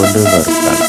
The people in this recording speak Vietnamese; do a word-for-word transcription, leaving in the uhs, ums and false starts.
mundur.